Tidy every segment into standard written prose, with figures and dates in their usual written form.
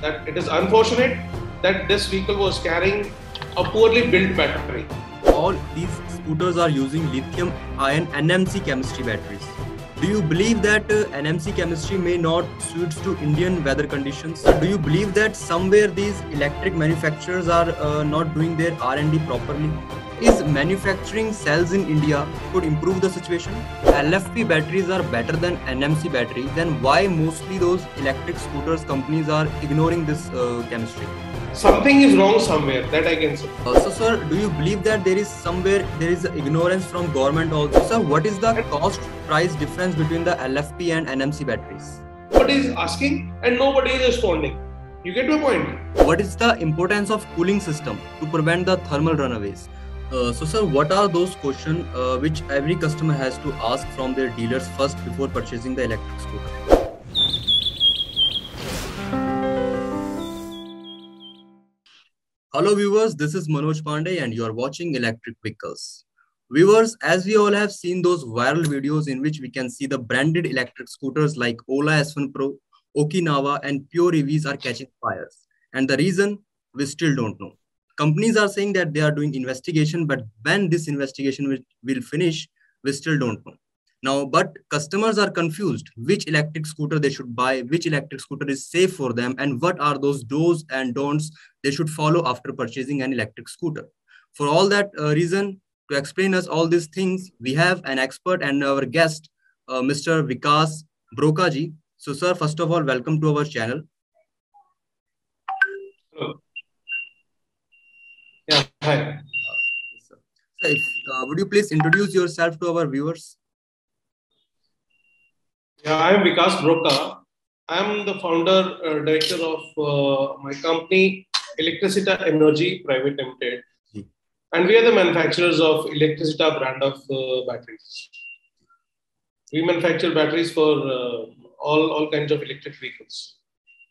that it is unfortunate that this vehicle was carrying a poorly built battery. All these scooters are using lithium-ion NMC chemistry batteries. Do you believe that NMC chemistry may not suit to Indian weather conditions? Do you believe that somewhere these electric manufacturers are not doing their R&D properly? Is manufacturing cells in India could improve the situation? LFP batteries are better than NMC batteries, then why mostly those electric scooters companies are ignoring this chemistry? Something is wrong somewhere, that I can say. Also, sir, do you believe that there is ignorance from government also? Sir, what is the cost price difference between the LFP and NMC batteries? Nobody is asking and nobody is responding. You get my point? What is the importance of cooling system to prevent the thermal runaways? Sir, what are those questions which every customer has to ask from their dealers first before purchasing the electric scooter? Hello viewers, this is Manoj Pandey and you are watching Electric Vehicles. Viewers, as we all have seen those viral videos in which we can see the branded electric scooters like Ola S1 Pro, Okinawa and Pure EVs are catching fires. And the reason, we still don't know. Companies are saying that they are doing investigation, but when this investigation will finish, we still don't know. Now, but customers are confused which electric scooter they should buy, which electric scooter is safe for them, and what are those do's and don'ts they should follow after purchasing an electric scooter. For all that reason, to explain us all these things, we have an expert and our guest, Mr. Vikas Brokaji. So sir, first of all, welcome to our channel. Hello. Yeah, hi. Sir, would you please introduce yourself to our viewers? Yeah, I am Vikas Brokaji. I am the founder, director of my company, Electricita Energy Private Limited. And we are the manufacturers of Electricita brand of batteries. We manufacture batteries for all kinds of electric vehicles.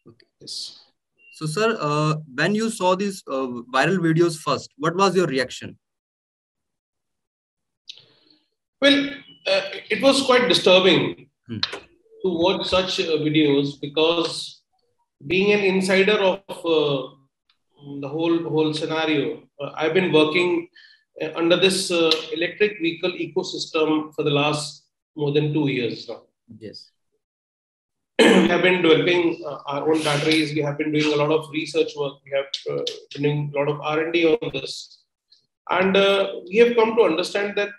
Okay. Yes. So, sir, when you saw these viral videos first, what was your reaction? Well, it was quite disturbing to watch such videos, because being an insider of the whole scenario, I've been working under this electric vehicle ecosystem for the last more than 2 years now. Yes. We have been developing our own batteries. We have been doing a lot of research work. We have been doing a lot of R&D on this. And we have come to understand that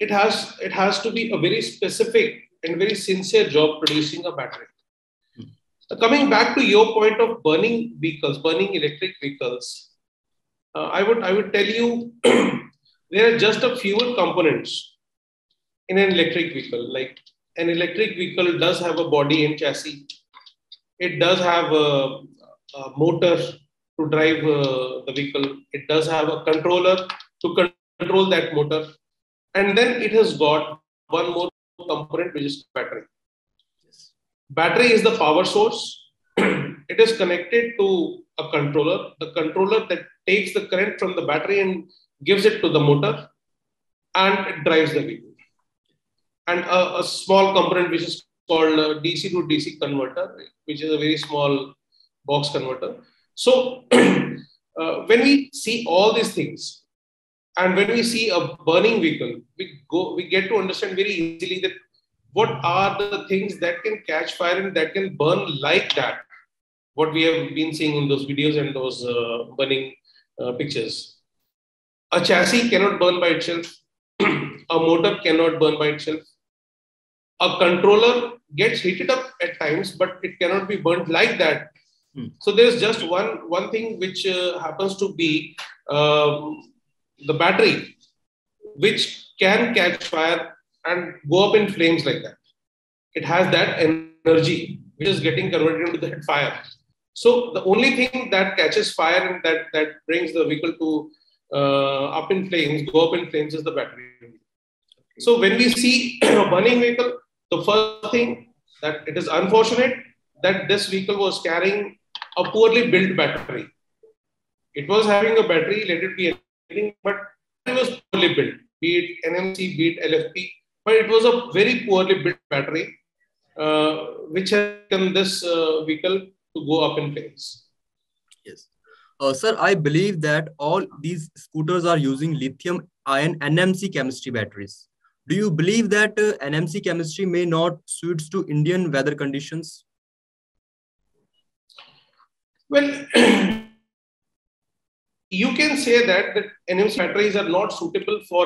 it has to be a very specific and very sincere job producing a battery. Coming back to your point of burning electric vehicles, I would tell you there are just a few components in an electric vehicle. Like, an electric vehicle does have a body and chassis. It does have a motor to drive the vehicle. It does have a controller to control that motor. And then it has got one more component, which is battery. Yes. Battery is the power source. It is connected to a controller. The controller that takes the current from the battery and gives it to the motor, and it drives the vehicle. And a small component which is called DC to DC converter, which is a very small box converter. So when we see all these things, and when we see a burning vehicle, we get to understand very easily that what are the things that can catch fire and that can burn like that, what we have been seeing in those videos and those burning pictures. A chassis cannot burn by itself. A motor cannot burn by itself. A controller gets heated up at times, but it cannot be burnt like that. So there's just one thing which happens to be the battery, which can catch fire and go up in flames like that. It has that energy which is getting converted into that fire. So the only thing that catches fire and that brings the vehicle to go up in flames is the battery. So when we see a burning vehicle, the first thing that it is unfortunate that this vehicle was carrying a poorly built battery. It was having a battery, let it be anything, but it was poorly built, be it NMC, be it LFP, but it was a very poorly built battery, which has taken this vehicle to go up in flames. Yes. Sir, I believe that all these scooters are using lithium-ion NMC chemistry batteries. Do you believe that NMC chemistry may not suit to Indian weather conditions? Well, you can say that the NMC batteries are not suitable for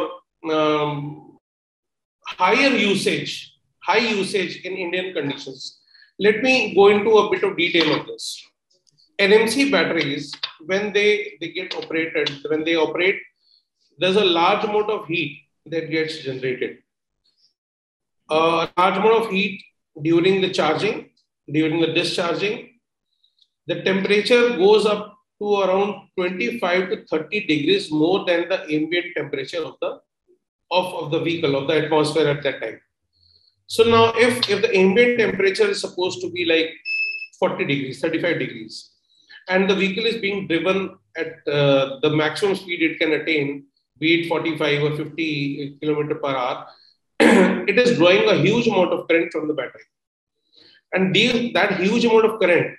high usage in Indian conditions. Let me go into a bit of detail of this. NMC batteries, when they operate, there's a large amount of heat that gets generated. A large amount of heat during the charging, during the discharging, the temperature goes up to around 25 to 30 degrees more than the ambient temperature of the vehicle, of the atmosphere at that time. So now if the ambient temperature is supposed to be like 40 degrees, 35 degrees, and the vehicle is being driven at the maximum speed it can attain, be it 45 or 50 km/h, it is drawing a huge amount of current from the battery. And that huge amount of current,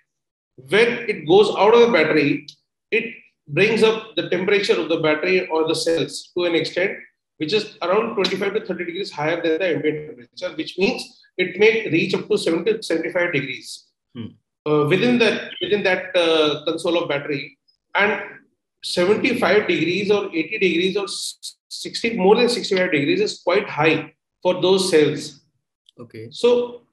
when it goes out of the battery, it brings up the temperature of the battery or the cells to an extent which is around 25 to 30 degrees higher than the ambient temperature, which means it may reach up to 70 to 75 degrees. Within that console of battery, and 75 degrees or 80 degrees or 60, more than 65 degrees is quite high for those cells. Okay. So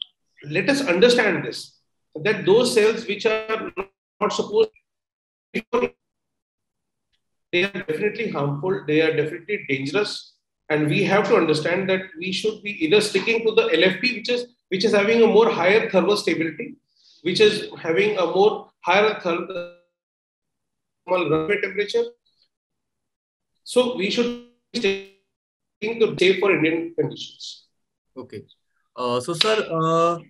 let us understand this, that those cells which are not supposed to be, they are definitely harmful, they are definitely dangerous, and we have to understand that we should be either sticking to the LFP, which is having a more higher thermal stability, which is having a more higher thermal runaway temperature. So we should stay for Indian conditions. Okay. So sir,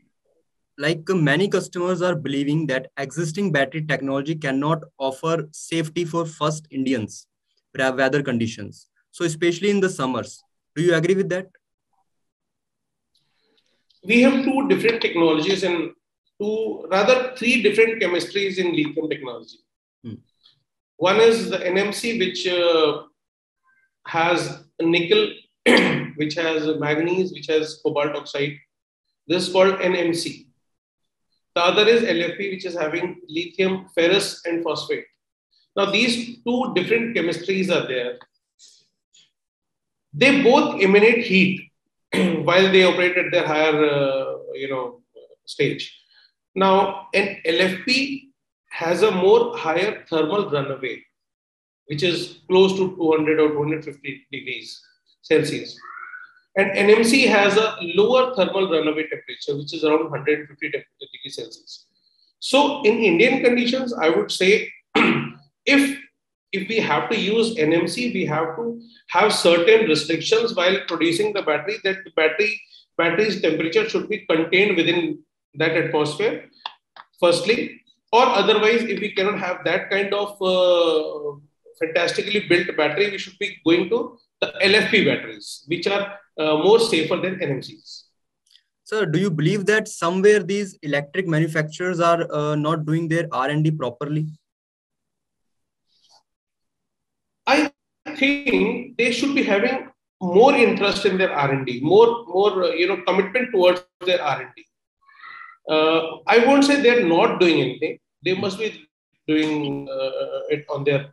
like many customers are believing that existing battery technology cannot offer safety for first Indians weather conditions. So especially in the summers, do you agree with that? We have two different technologies and three different chemistries in lithium technology. One is the NMC, which has nickel, which has manganese, which has cobalt oxide. This is called NMC. The other is LFP, which is having lithium, ferrous and phosphate. Now these two different chemistries are there. They both emanate heat while they operate at their higher stage. Now an LFP has a more higher thermal runaway, which is close to 200 or 250 degrees Celsius. And NMC has a lower thermal runaway temperature, which is around 150 degrees Celsius. So in Indian conditions, I would say if we have to use NMC, we have to have certain restrictions while producing the battery, that the battery's temperature should be contained within that atmosphere, firstly. Or otherwise, if we cannot have that kind of fantastically built battery, we should be going to the LFP batteries, which are more safer than NMCs. Sir, do you believe that somewhere these electric manufacturers are not doing their R&D properly? I think they should be having more interest in their R&D, more commitment towards their R&D. I won't say they're not doing anything. They must be doing it on their,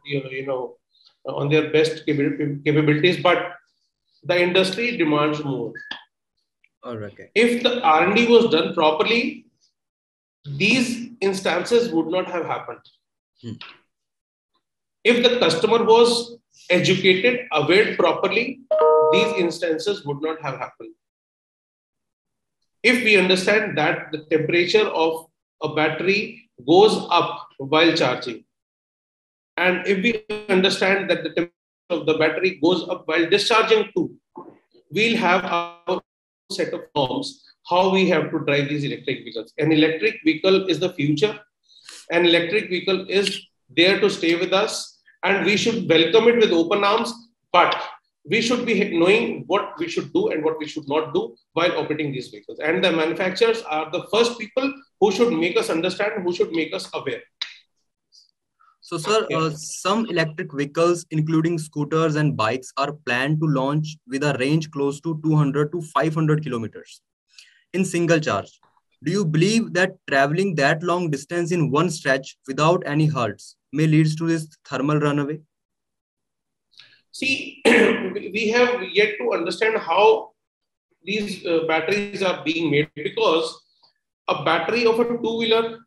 on their best capabilities, but the industry demands more. All right. Okay. If the R&D was done properly, these instances would not have happened. If the customer was educated, aware properly, these instances would not have happened. If we understand that the temperature of a battery goes up while charging, and if we understand that the temperature of the battery goes up while discharging too, we'll have our set of norms, how we have to drive these electric vehicles. An electric vehicle is the future. An electric vehicle is there to stay with us, and we should welcome it with open arms, but we should be knowing what we should do and what we should not do while operating these vehicles. And the manufacturers are the first people who should make us understand, who should make us aware. So, sir, some electric vehicles, including scooters and bikes, are planned to launch with a range close to 200 to 500 kilometers in single charge. Do you believe that traveling that long distance in one stretch without any halts may lead to this thermal runaway? See, we have yet to understand how these batteries are being made, because a battery of a two-wheeler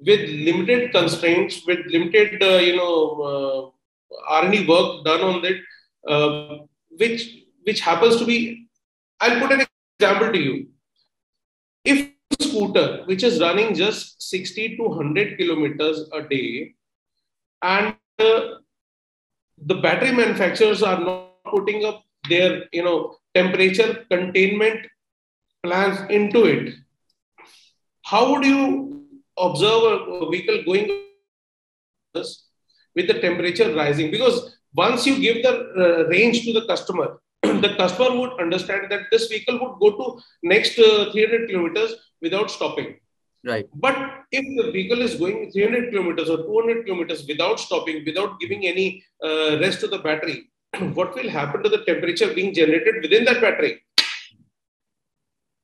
with limited constraints, with limited, R&D work done on it, which happens to be, I'll put an example to you. If a scooter, which is running just 60 to 100 kilometers a day, and the battery manufacturers are not putting up their, temperature containment plans into it, how would you observe a vehicle going with the temperature rising? Because once you give the range to the customer, the customer would understand that this vehicle would go to next 300 kilometers without stopping. Right. But if the vehicle is going 300 kilometers or 200 kilometers without stopping, without giving any rest to the battery, what will happen to the temperature being generated within that battery?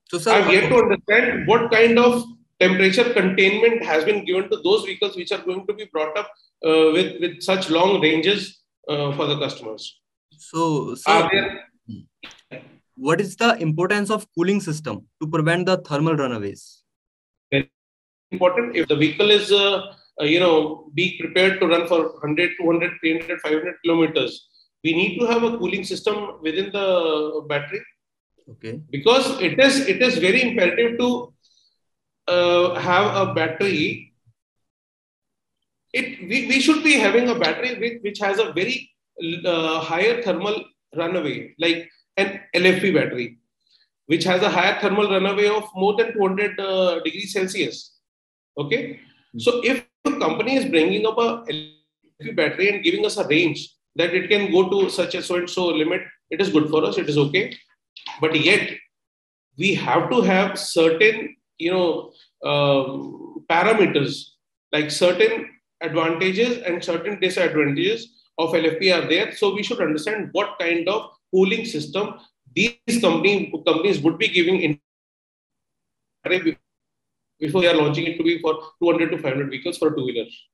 So, sir, I've yet to understand what kind of temperature containment has been given to those vehicles which are going to be brought up with such long ranges for the customers. So, sir, what is the importance of cooling system to prevent the thermal runaways? Important. If the vehicle is, be prepared to run for 100, 200, 300, 500 kilometers, we need to have a cooling system within the battery. Okay. Because it is very imperative to have a battery. We should be having a battery which has a very higher thermal runaway, like an LFP battery, which has a higher thermal runaway of more than 200 degrees Celsius. Okay. So if the company is bringing up a LFP battery and giving us a range that it can go to such a so-and-so limit, it is good for us, it is okay. But yet, we have to have certain, parameters, like certain advantages and certain disadvantages of LFP are there. So we should understand what kind of cooling system these companies would be giving in before they are launching it to be for 200 to 500 vehicles for two-wheelers.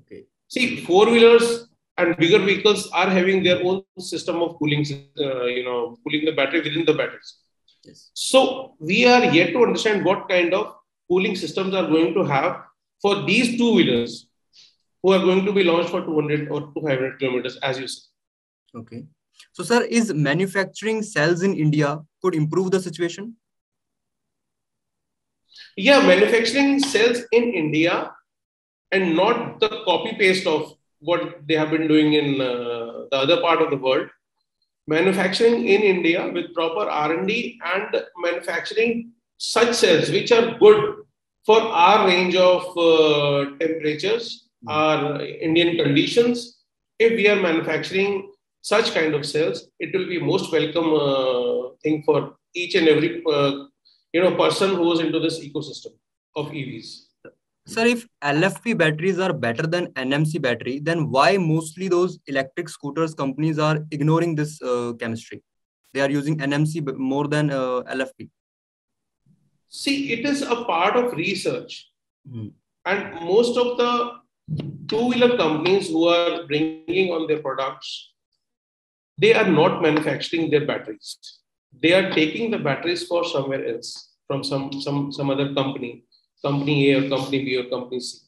Okay. See, four-wheelers and bigger vehicles are having their own system of cooling, cooling the battery within the batteries. Yes. So we are yet to understand what kind of cooling systems are going to have for these two-wheelers who are going to be launched for 200 or 200 kilometers, as you said. Okay. So, sir, is manufacturing cells in India could improve the situation? Yeah, manufacturing cells in India and not the copy-paste of what they have been doing in the other part of the world. Manufacturing in India with proper R&D and manufacturing such cells which are good for our range of temperatures, our Indian conditions. If we are manufacturing such kind of cells, it will be most welcome thing for each and every person who is into this ecosystem of EVs. Sir, if LFP batteries are better than NMC battery, then why mostly those electric scooters companies are ignoring this chemistry? They are using NMC more than LFP. See, it is a part of research. And most of the two-wheeler companies who are bringing on their products, they are not manufacturing their batteries. They are taking the batteries for somewhere else, from some other company, company A or company B or company C.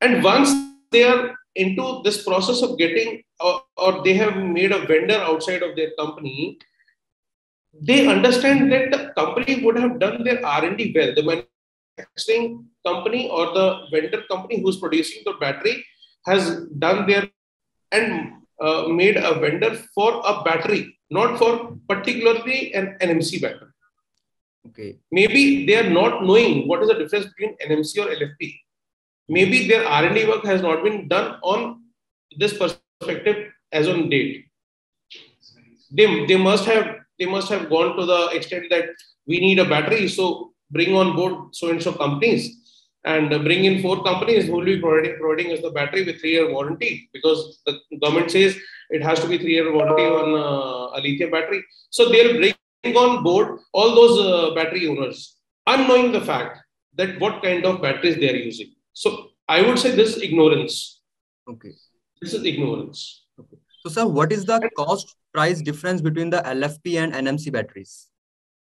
And once they are into this process of getting, or they have made a vendor outside of their company, they understand that the company would have done their R&D well. The manufacturing company or the vendor company who's producing the battery has done their and made a vendor for a battery, not for particularly an NMC battery. Okay. Maybe they are not knowing what is the difference between NMC or LFP. Maybe their R&D work has not been done on this perspective as on date. they must have gone to the extent that we need a battery, so bring on board so and so companies, and bring in 4 companies who will be providing us the battery with 3-year warranty, because the government says it has to be 3-year warranty on a lithium battery. So they'll bring on board all those battery owners, unknowing the fact that what kind of batteries they are using. So I would say this is ignorance. Okay. This is ignorance. Okay. So sir, what is the cost price difference between the LFP and NMC batteries?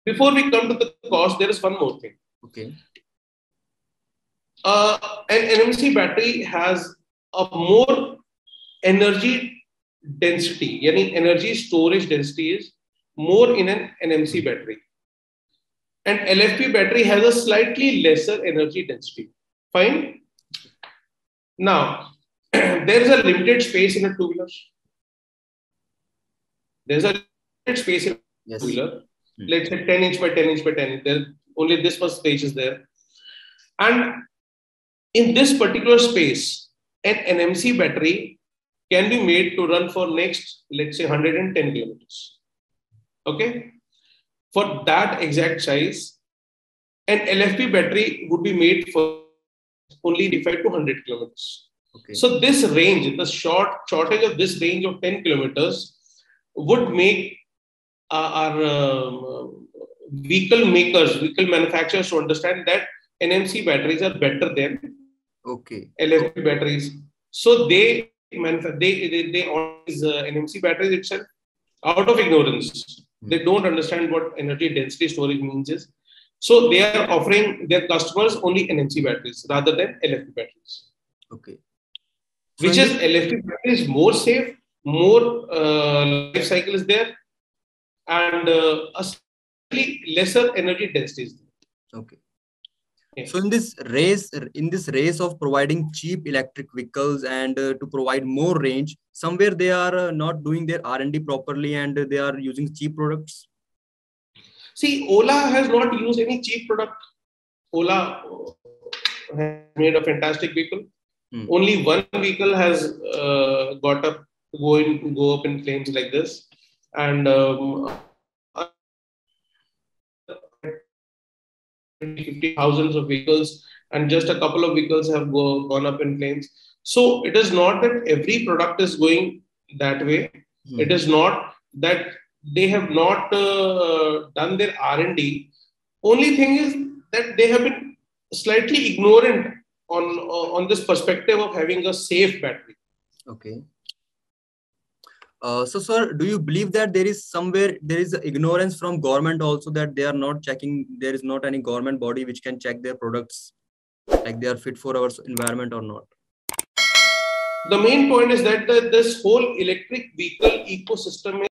Before we come to the cost, there is one more thing. Okay. An NMC battery has a more energy density, yani energy storage density is more in an NMC battery. And LFP battery has a slightly lesser energy density. Fine. Now, there is a limited space in a two-wheeler. There's a limited space in a two-wheeler. Yes. Let's say 10 inch by 10 inch by 10 inch. There, only this much space is there. And in this particular space, an NMC battery can be made to run for next, let's say, 110 kilometers. Okay. For that exact size, an LFP battery would be made for only 85 to 100 kilometers. Okay. So this range, the shortage of this range of 10 kilometers would make our vehicle manufacturers to understand that NMC batteries are better than LFP batteries. So they own these NMC batteries itself out of ignorance. They don't understand what energy density storage means is. So they are offering their customers only NMC batteries rather than LFP batteries. Okay. Which is LFP batteries more safe, more life cycle is there, and a slightly lesser energy density is there. Okay. So in this race of providing cheap electric vehicles and to provide more range, somewhere they are not doing their R&D properly, and they are using cheap products. See, Ola has not used any cheap product. Ola has made a fantastic vehicle. Hmm. Only one vehicle has go up in flames like this, and 50,000 of vehicles, and just a couple of vehicles have gone up in flames. So it is not that every product is going that way. Hmm. It is not that they have not done their R&D. Only thing is that they have been slightly ignorant on this perspective of having a safe battery. Okay. So, sir, do you believe that there is ignorance from government also, that they are not checking, there is not any government body which can check their products, like they are fit for our environment or not? The main point is that this whole electric vehicle ecosystem